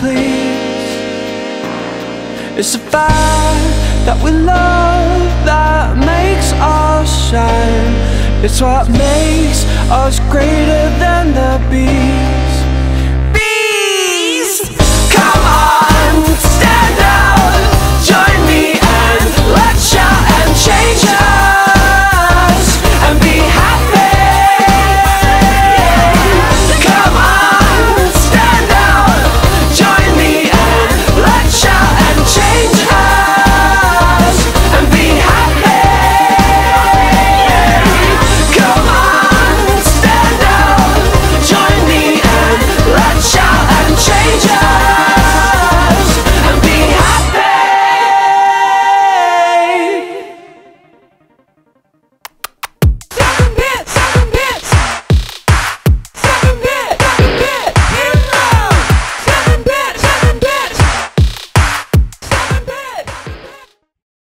please. It's the fire that we love that makes us shine. It's what makes us greater than the beast.